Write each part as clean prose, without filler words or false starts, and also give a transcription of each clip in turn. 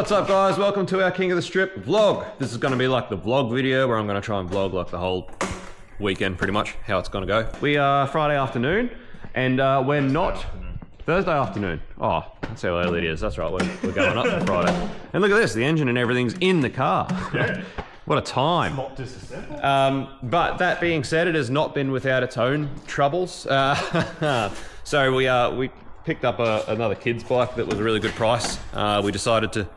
What's up, guys? Welcome to our King of the Strip vlog. This is going to be like the vlog video where I'm going to try and vlog like the whole weekend, pretty much, how it's going to go. We are Friday afternoon, and we're not... Thursday afternoon. Oh, that's how early it is. That's right, we're going up for Friday. And look at this, the engine and everything's in the car. Yeah. What a time. It's not disassembled. But that being said, it has not been without its own troubles. So we picked up another kid's bike that was a really good price. We decided to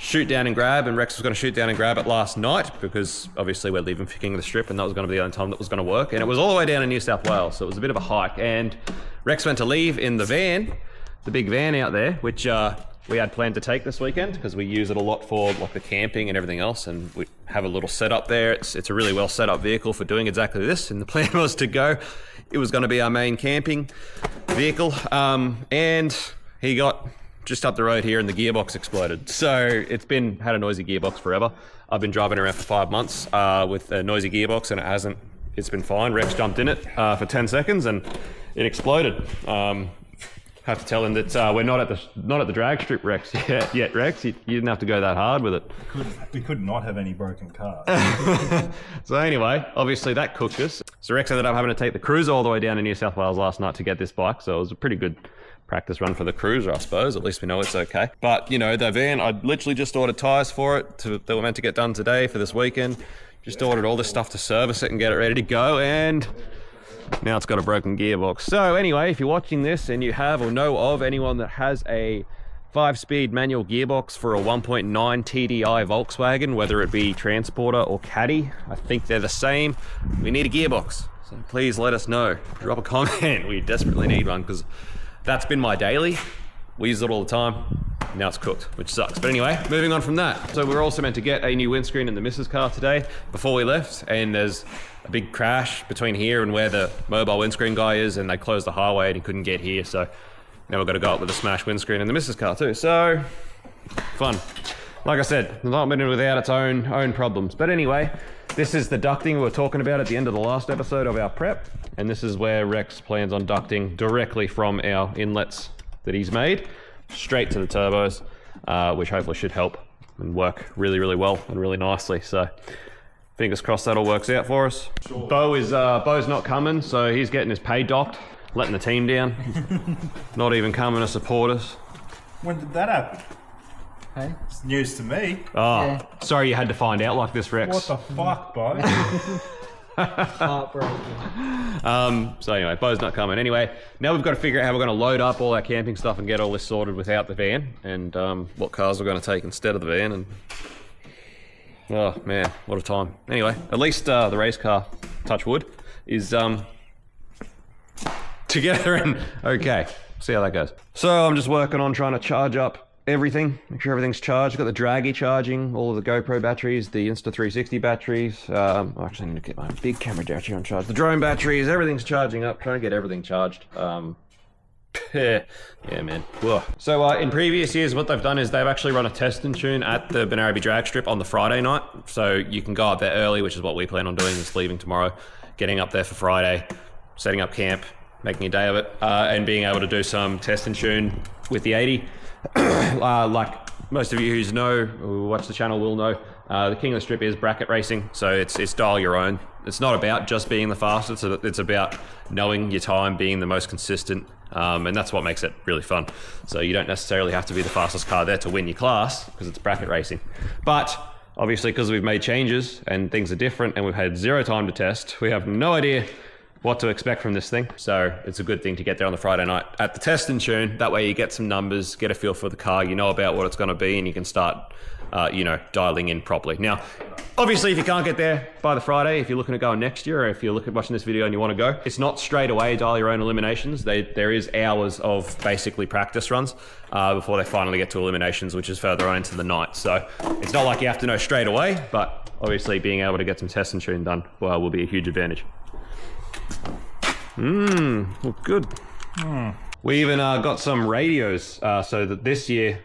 shoot down and grab, and Rex was going to shoot down and grab it last night because obviously we're leaving for King of the Strip and that was going to be the only time that was going to work. And it was all the way down in New South Wales, so it was a bit of a hike. And Rex went to leave in the van, the big van out there, which we had planned to take this weekend because we use it a lot for like the camping and everything else, and we have a little setup there. It's a really well set up vehicle for doing exactly this, and the plan was to go. It was going to be our main camping vehicle, and he got just up the road here and the gearbox exploded. So it's had a noisy gearbox forever. I've been driving around for 5 months with a noisy gearbox, and it's been fine. Rex jumped in it for 10 seconds and it exploded. Have to tell him that we're not at the drag strip, Rex. Yet, Rex, you didn't have to go that hard with it. We could not have any broken cars. So anyway, obviously that cooked us. So Rex ended up having to take the cruiser all the way down to New South Wales last night to get this bike. So it was a pretty good practice run for the cruiser, I suppose. At least we know it's okay. But you know, the van, I literally just ordered tires for it that were meant to get done today for this weekend. Just ordered all this stuff to service it and get it ready to go, and now it's got a broken gearbox. So anyway, if you're watching this and you have or know of anyone that has a 5-speed manual gearbox for a 1.9 TDI Volkswagen, whether it be Transporter or Caddy, I think they're the same, we need a gearbox. So please let us know. Drop a comment. We desperately need one because that's been my daily. We use it all the time. Now it's cooked, which sucks. But anyway, moving on from that. So we were also meant to get a new windscreen in the missus' car today before we left, and there's a big crash between here and where the mobile windscreen guy is, and they closed the highway and he couldn't get here, so now we've got to go up with a smashed windscreen in the missus' car too. So, fun. Like I said, not been without its own problems. But anyway, this is the ducting we were talking about at the end of the last episode of our prep, and this is where Rex plans on ducting directly from our inlets that he's made straight to the turbos, which hopefully should help and work really, really well and really nicely. So fingers crossed that all works out for us. Sure. Bo's not coming, so he's getting his pay docked, letting the team down. Not even coming to support us. When did that happen? Hey? It's news to me. Oh, yeah. Sorry you had to find out like this, Rex. What the fuck, Bo? Heartbreaking. So anyway, Bo's not coming. Anyway, now we've got to figure out how we're going to load up all our camping stuff and get all this sorted without the van, and what cars we're going to take instead of the van. And oh man, what a time. Anyway, at least the race car, touch wood, is together and okay. See how that goes. So I'm just working on trying to charge up everything, make sure everything's charged. Got the Draggy charging, all of the GoPro batteries, the Insta360 batteries. I actually need to get my big camera down here on charge. The drone batteries, everything's charging up. Trying to get everything charged. Yeah, man. Whoa. So in previous years, what they've done is they've actually run a test and tune at the Benaraby Drag Strip on the Friday night. So you can go up there early, which is what we plan on doing, is leaving tomorrow, getting up there for Friday, setting up camp, making a day of it, and being able to do some test and tune with the 80. Like most of you who watch the channel will know, the King of the Strip is bracket racing, so it's dial your own. It's not about just being the fastest, it's about knowing your time, being the most consistent, and that's what makes it really fun. So you don't necessarily have to be the fastest car there to win your class, because it's bracket racing. But obviously, because we've made changes and things are different and we've had zero time to test, we have no idea what to expect from this thing. So it's a good thing to get there on the Friday night at the test and tune. That way you get some numbers, get a feel for the car, you know about what it's going to be, and you can start, you know, dialing in properly. Now, obviously, if you can't get there by the Friday, if you're looking to go next year, or if you're watching this video and you want to go, it's not straight away dial your own eliminations. There is hours of basically practice runs before they finally get to eliminations, which is further on into the night. So it's not like you have to know straight away, but obviously being able to get some test and tune done will be a huge advantage. Look good. We even got some radios so that this year,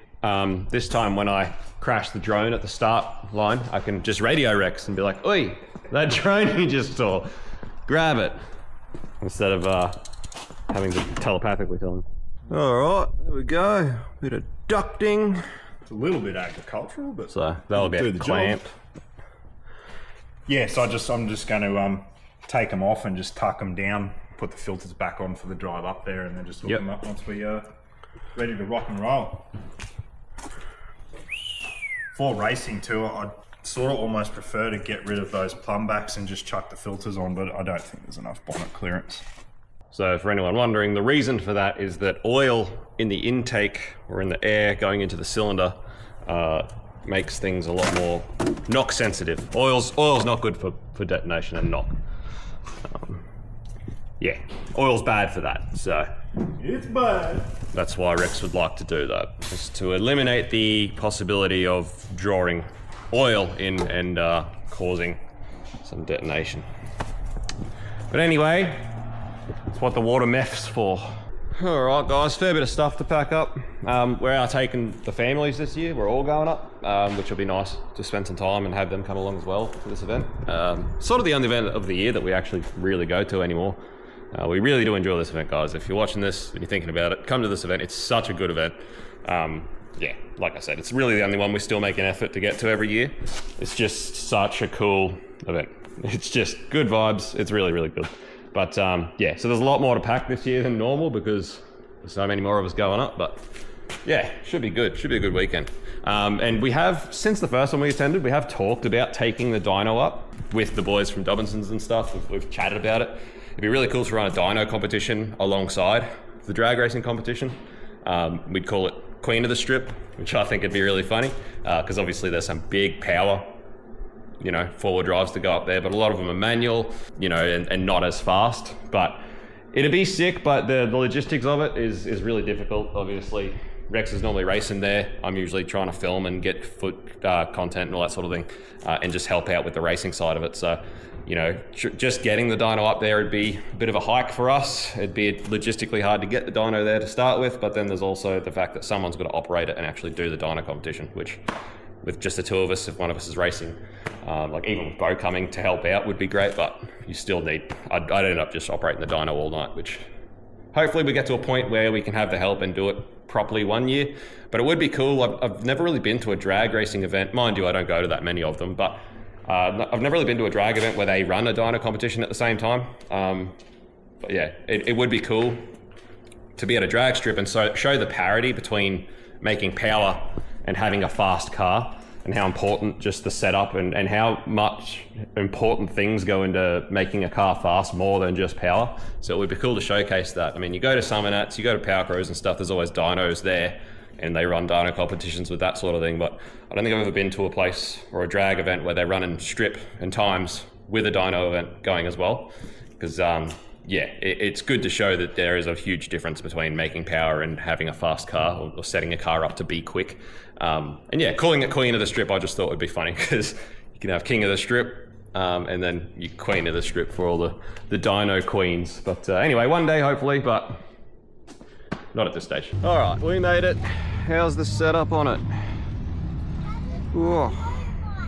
this time when I crash the drone at the start line, I can just radio Rex and be like, "Oi, that drone you just saw, grab it," instead of having to telepathically tell him. All right, there we go. Bit of ducting. It's a little bit agricultural, but so they'll be clamped. Yeah, so I'm just going to take them off and just tuck them down, put the filters back on for the drive up there, and then just hook them up once we are ready to rock and roll. For racing too, I sort of almost prefer to get rid of those plumb backs and just chuck the filters on, but I don't think there's enough bonnet clearance. So for anyone wondering, the reason for that is that oil in the intake or in the air going into the cylinder makes things a lot more knock sensitive. Oil's not good for detonation and knock. Yeah, oil's bad for that, so. It's bad. That's why Rex would like to do that, is to eliminate the possibility of drawing oil in and causing some detonation. But anyway, that's what the water meth's for. Alright guys, fair bit of stuff to pack up. We are taking the families this year, we're all going up, which will be nice to spend some time and have them come along as well to this event. Sort of the only event of the year that we actually really go to anymore. We really do enjoy this event, guys. If you're watching this and you're thinking about it, come to this event. It's such a good event. Yeah, like I said, it's really the only one we still make an effort to get to every year. It's just such a cool event. It's just good vibes. It's really, really good. But yeah, so there's a lot more to pack this year than normal because there's so many more of us going up, but yeah, should be good. Should be a good weekend. And we have, since the first one we attended, we have talked about taking the dyno up with the boys from Dobbinsons and stuff. We've chatted about it. It'd be really cool to run a dyno competition alongside the drag racing competition. We'd call it Queen of the Strip, which I think would be really funny because obviously there's some big power, you know, four-wheel drives to go up there, but a lot of them are manual, you know, and not as fast. But it'd be sick, but the logistics of it is really difficult, obviously. Rex is normally racing there. I'm usually trying to film and get foot content and all that sort of thing and just help out with the racing side of it. So, you know, just getting the dyno up there would be a bit of a hike for us. It'd be logistically hard to get the dyno there to start with, but then there's also the fact that someone's got to operate it and actually do the dyno competition, which with just the two of us, if one of us is racing, like even with Bo coming to help out would be great, but you still need, I'd end up just operating the dyno all night, which hopefully we get to a point where we can have the help and do it properly one year. But it would be cool. I've never really been to a drag racing event. Mind you, I don't go to that many of them, but I've never really been to a drag event where they run a dyno competition at the same time. But yeah, it would be cool to be at a drag strip and so show the parity between making power and having a fast car and how important just the setup and how much important things go into making a car fast more than just power. So it would be cool to showcase that. I mean, you go to Summernats, you go to Power Crews and stuff, there's always dynos there and they run dyno competitions with that sort of thing. But I don't think I've ever been to a place or a drag event where they're running strip and times with a dyno event going as well. Because yeah, it's good to show that there is a huge difference between making power and having a fast car or setting a car up to be quick. And yeah, calling it Queen of the Strip, I just thought would be funny because you can have King of the Strip and then you Queen of the Strip for all the dyno queens. But anyway, one day hopefully, but not at this stage. All right, we made it. How's the setup on it? Whoa.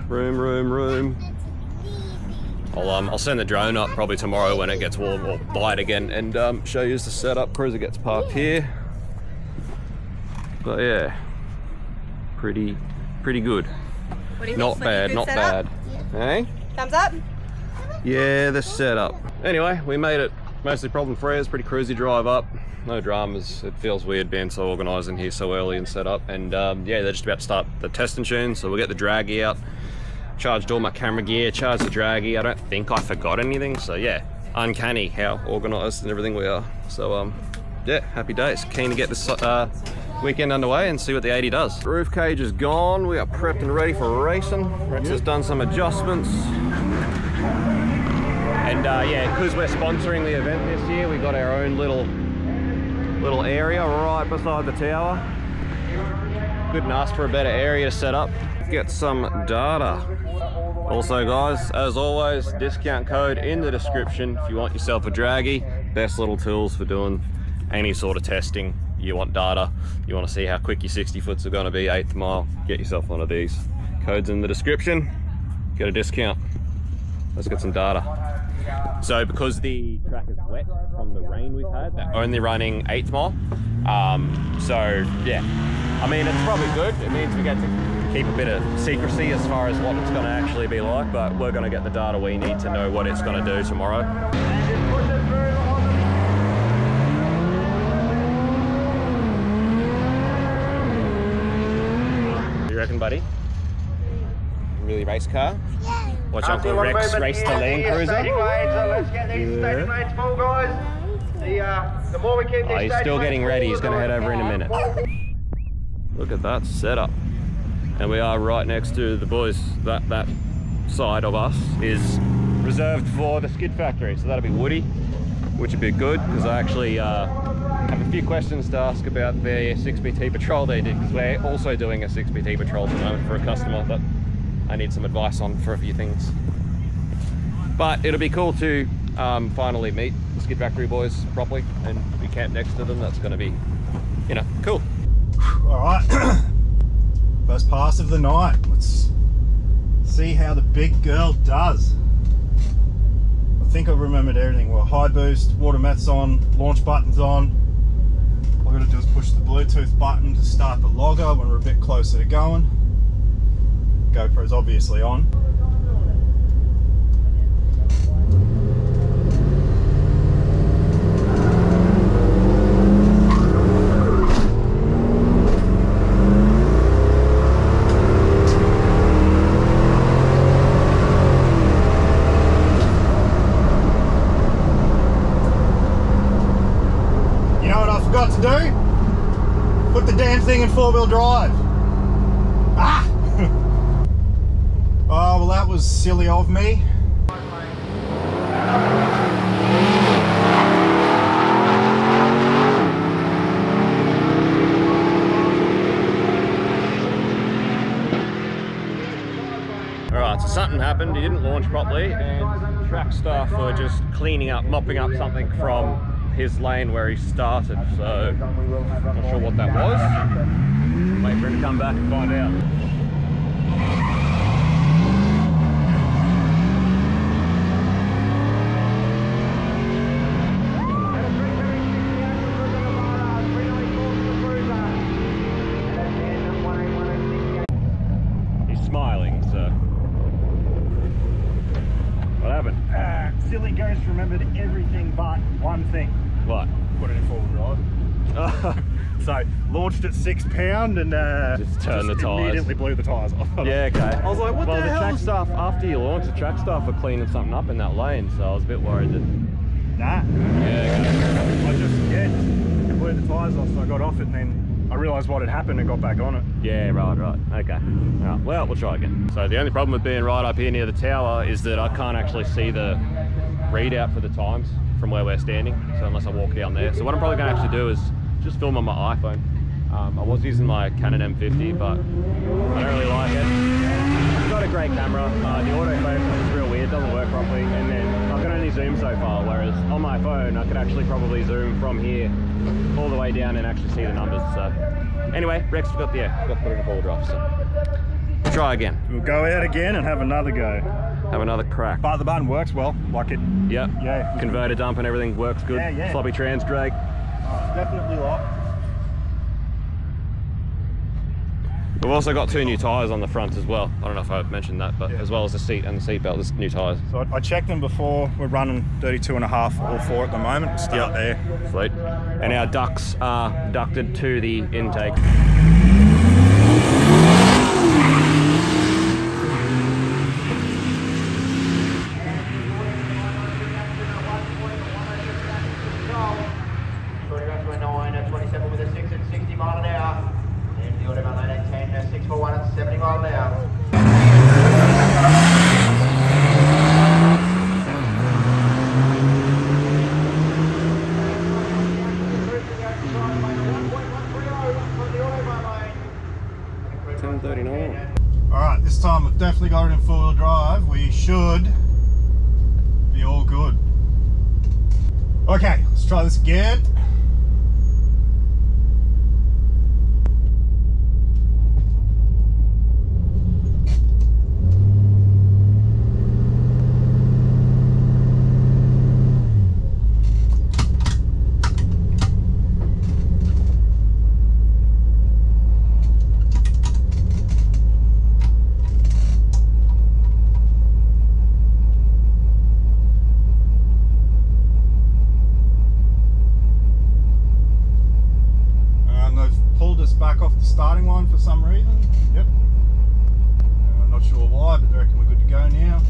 Room. I'll send the drone up probably tomorrow when it gets warm or light again and show you the setup. Cruiser gets parked here. But yeah, pretty good. What do you think? Not bad. Hey? Yeah. Thumbs up? Yeah, the setup. Anyway, we made it mostly problem free. It's pretty cruisy drive up. No dramas. It feels weird being so organised in here so early and set up. And yeah, they're just about to start the test and tune, so we'll get the Draggy out. Charged all my camera gear, charged the Draggy. I don't think I forgot anything, so yeah. Uncanny how organised and everything we are. So yeah, happy days. Keen to get this weekend underway and see what the 80 does. Roof cage is gone. We are prepped and ready for racing. Rex has done some adjustments. And yeah, because we're sponsoring the event this year, we got our own little area right beside the tower. Couldn't ask for a better area to set up. Get some data. Also guys, as always, discount code in the description if you want yourself a Draggy. Best little tools for doing any sort of testing. You want data, you want to see how quick your 60 foots are going to be, 8th mile, get yourself one of these. Code's in the description, get a discount. Let's get some data. So because the track is wet from the rain we've had, they're only running 8th mile. So yeah, I mean, it's probably good. It means we get to keep a bit of secrecy as far as what it's going to actually be like, but we're going to get the data we need to know what it's going to do tomorrow. What do you reckon, buddy? Really race car? Yeah. Watch Uncle Rex race the Land Cruiser. Let's get these static lanes full, guys. The more we keep these, he's still getting ready. He's going to head over in a minute. Look at that setup. And we are right next to the boys. That side of us is reserved for the skid factory. So that'll be Woody, which would be good because I actually have a few questions to ask about the 6BT patrol they did, because we're also doing a 6BT patrol at the moment for a customer that I need some advice on for a few things. But it'll be cool to finally meet the skid factory boys properly and be camped next to them. That's going to be, you know, cool. All right, first pass of the night. Let's see how the big girl does. I think I remembered everything. Well, high boost, water mats on, launch buttons on. All I got to do is push the Bluetooth button to start the logger when we're a bit closer to going. GoPro's obviously on. You know what I forgot to do? Put the damn thing in four-wheel drive. Ah! Oh, well, that was silly of me. Alright, so something happened. He didn't launch properly, and track staff were just cleaning up, mopping up something from his lane where he started, so not sure what that was. Wait for him to come back and find out. Silly Ghost remembered everything but one thing. What? Put it in four-wheel drive. So launched at £6 and just the tires. Immediately blew the tires off. Yeah, okay. I was like, what the hell? Well, the track staff, after you launch, the track staff are cleaning something up in that lane, so I was a bit worried that... Nah. Yeah, okay. I just, it blew the tires off, so I got off it and then I realised what had happened and got back on it. Yeah, right. Okay. All right, well, we'll try again. So the only problem with being right up here near the tower is that I can't actually see the readout for the times from where we're standing, so unless I walk down there. So what I'm probably going to have to do is just film on my iPhone. I was using my Canon M50, but I don't really like it. It's not a great camera. The autofocus is real weird, doesn't work properly, and then I can only zoom so far, whereas on my phone I could actually probably zoom from here all the way down and actually see the numbers. So anyway, Rex forgot the air. Got to put it in four-wheel drive, so we'll try again. We'll go out again and have another go. Have another crack. But the button works well, like it. Yep. Yeah. Converter dump and everything works good. Yeah, yeah. Sloppy trans drag. Definitely locked. We've also got two new tyres on the front as well. I don't know if I've mentioned that, but yeah, as well as the seat and the seatbelt, there's new tyres. So I checked them before. We're running 32.5 all four at the moment. We'll stay out there. Sweet. And our ducts are ducted to the intake. Definitely got it in four-wheel drive. We should be all good. Okay, let's try this again. back off the starting line for some reason. Yep. I'm not sure why, but I reckon we're good to go now.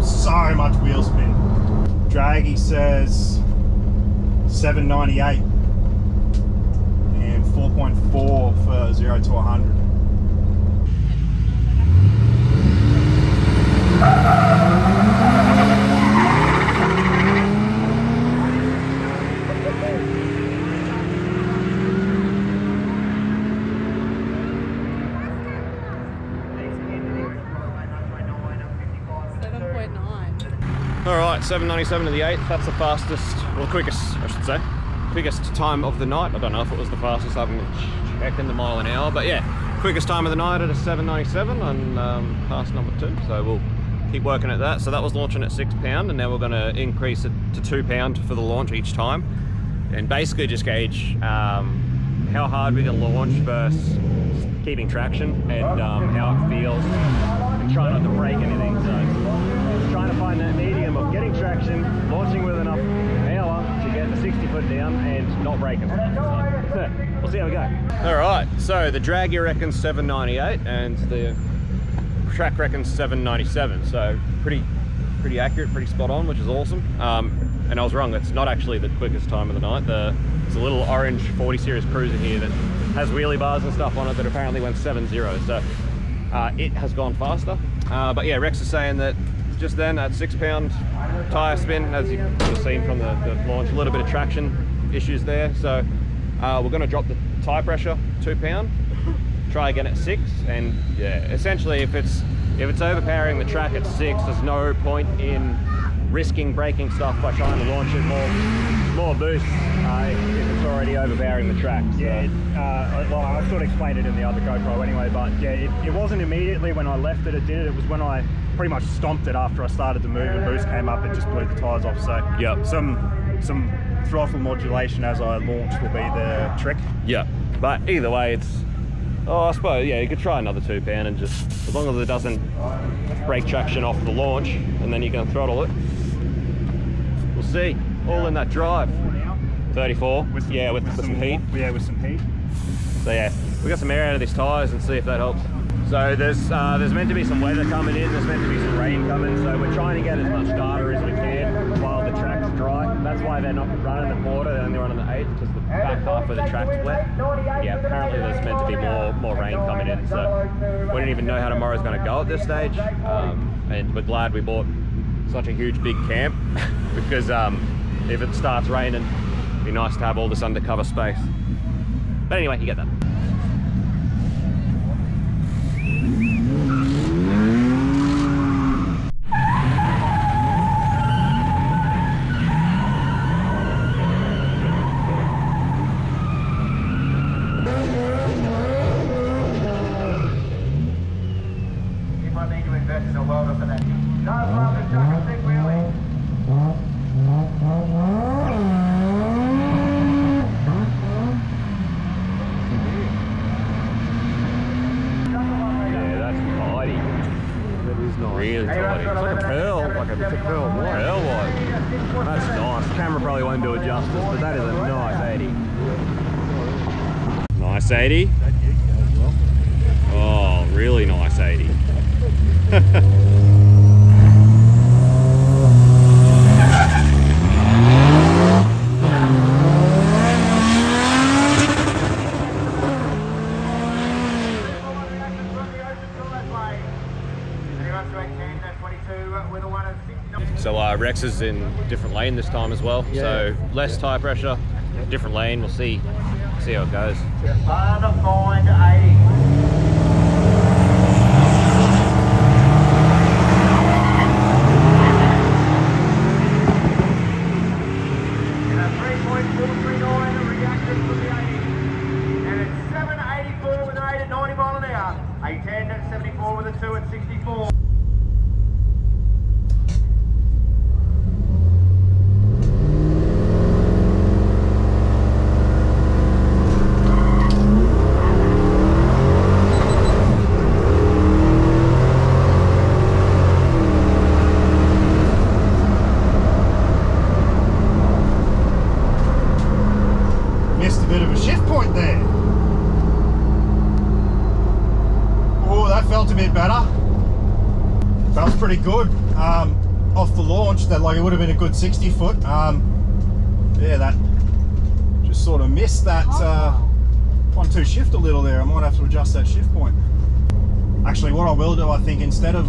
So much wheel spin. Draggy says 798 and 4.4 for 0 to 797 to the 8th, that's the fastest, well quickest I should say, quickest time of the night. I don't know if it was the fastest, I haven't checked in the mile an hour, but yeah, quickest time of the night at a 797 and past number 2, so we'll keep working at that. So that was launching at £6 and now we're going to increase it to £2 for the launch each time and basically just gauge how hard we can launch versus keeping traction and how it feels and try not to break anything. So trying to find that medium of getting traction, launching with enough power to get the 60 foot down and not breaking. So we'll see how we go. Alright, so the Draggy reckons 798 and the track reckons 797, so pretty accurate, pretty spot on, which is awesome. And I was wrong, it's not actually the quickest time of the night. There's a little orange 40 series cruiser here that has wheelie bars and stuff on it that apparently went 7.0, so it has gone faster. But yeah, Rex is saying that just then at £6 tyre spin, as you've seen from the launch, a little bit of traction issues there, so we're going to drop the tyre pressure £2, try again at 6, and yeah, essentially if it's overpowering the track at 6, there's no point in risking braking stuff by trying to launch it more boost if it's already overpowering the track. So. Yeah, I sort of explained it in the other GoPro anyway, but yeah, it wasn't immediately when I left that it did it. It was when I pretty much stomped it after I started to move and boost came up and just blew the tyres off. So yeah, some throttle modulation as I launch will be the trick. Yeah, but either way, it's. Oh, I suppose, yeah, you could try another £2 and just, as long as it doesn't break traction off the launch and then you can throttle it. We'll see, all in that drive. 34, with some heat. Yeah, with some heat. So yeah, we got some air out of these tyres and see if that helps. So there's meant to be some weather coming in, there's meant to be some rain coming, so we're trying to get as much data as we can while the track's dry. That's why they're not running the quarter, they're only running the 8th, because the back half of the track's wet. Yeah, apparently there's meant to be more rain coming in, so we don't even know how tomorrow's going to go at this stage. And we're glad we bought such a huge big camp, because if it starts raining, it'd be nice to have all this undercover space. But anyway, you get that. Nice 80. Oh, really nice 80. So Rex is in different lane this time as well. Yeah. So less tyre pressure, different lane. We'll see. See how it goes. Father, find 80. And a 3.439 reacted for the 80. And it's 784 with an 8 at 90 mile an hour. 810 at 74 with a 2 at 64. pretty good off the launch. That, like, it would have been a good 60 foot. Yeah, that just sort of missed that one-two shift a little there. I might have to adjust that shift point. Actually, what I will do, I think, instead of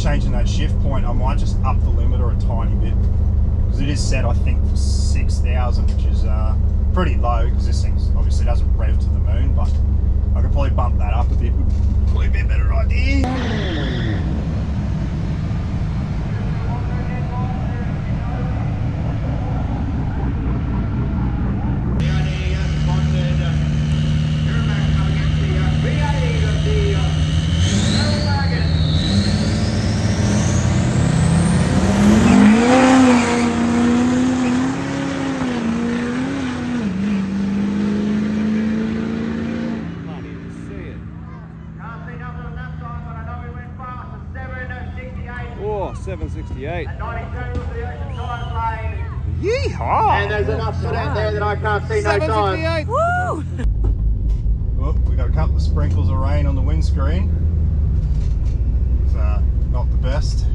changing that shift point, I might just up the limiter a tiny bit, because it is set, I think, for 6,000, which is pretty low, because this thing obviously doesn't rev to the moon, but I could probably bump that up a bit. Would probably be a better idea. At 92 was the ocean time frame. Yeehaw! And there's enough soot out there that I can't see no time. Woo! Well, we got a couple of sprinkles of rain on the windscreen. It's not the best.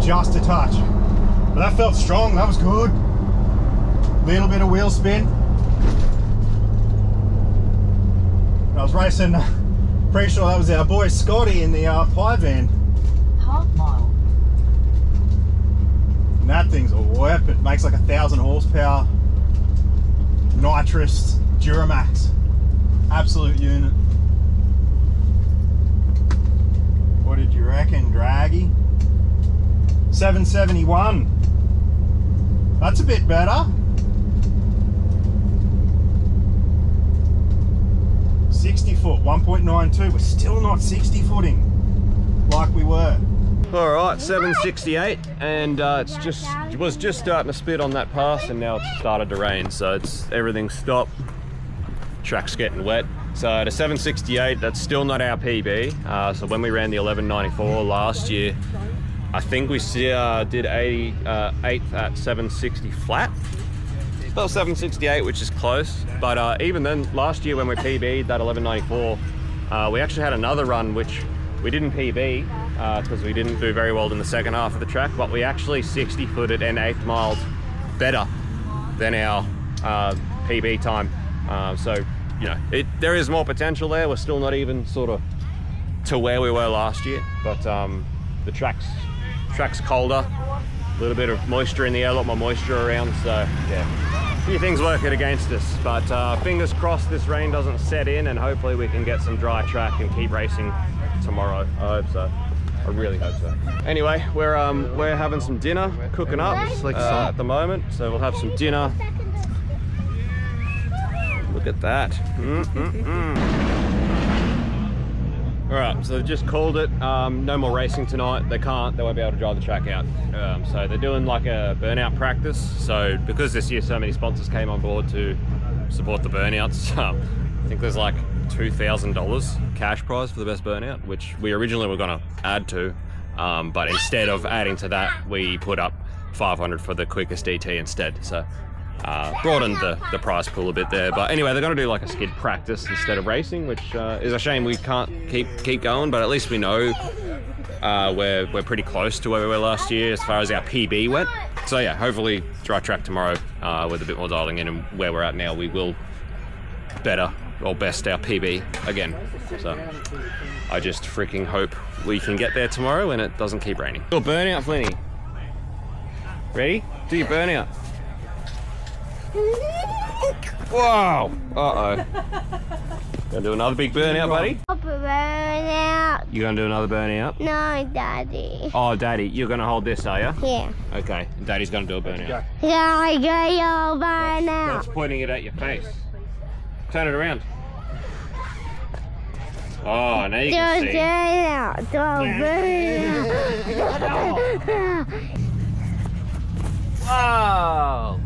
Just a touch, but that felt strong. That was good. Little bit of wheel spin. I was racing, pretty sure that was our boy Scotty in the pie van. Half mile. And that thing's a whip. It makes like 1,000 horsepower. Nitrous Duramax, absolute unit. What did you reckon, Draggy? 771. That's a bit better. 60 foot, 1.92. We're still not 60 footing like we were. All right, 768, and it's just was starting to spit on that pass, and now it's started to rain, so it's everything stopped. Track's getting wet. So at a 768, that's still not our PB. So when we ran the 1194 last year, I think we did 8th at 760 flat. Well, 768, which is close, but even then, last year when we PB'd that 1194, we actually had another run which we didn't PB because we didn't do very well in the second half of the track, but we actually 60 footed and 8th miles better than our PB time. So, you know, there is more potential there. We're still not even sort of to where we were last year, but the track's colder, a little bit of moisture in the air, a lot more moisture around, so yeah, a few things working against us, but fingers crossed this rain doesn't set in, and hopefully we can get some dry track and keep racing tomorrow. I hope so. I really hope so. Anyway, we're having some dinner, cooking up at the moment, so we'll have some dinner. Look at that. All right, so they've just called it. No more racing tonight. They won't be able to drive the track out. So they're doing like a burnout practice. So because this year so many sponsors came on board to support the burnouts, I think there's like $2,000 cash prize for the best burnout, which we originally were gonna add to, but instead of adding to that, we put up 500 for the quickest DT instead. So broadened the prize pool a bit there, but anyway, they're going to do like a skid practice instead of racing, which is a shame we can't keep going, but at least we know we're pretty close to where we were last year as far as our PB went. So yeah, hopefully dry track tomorrow with a bit more dialing in, and where we're at now we will better or best our PB again. So I just freaking hope we can get there tomorrow and it doesn't keep raining. Your burnout, Flinny. Ready? Do your burnout. Wow! Uh-oh. Gonna do another big burnout, buddy? A burnout. You gonna do another burnout? No, Daddy. Oh, Daddy, you're gonna hold this, are you? Yeah. Okay, and Daddy's gonna do a burnout. Yeah, I got your burnout. That's pointing it at your face. Turn it around. Oh, now you can see. Do a burnout. Whoa!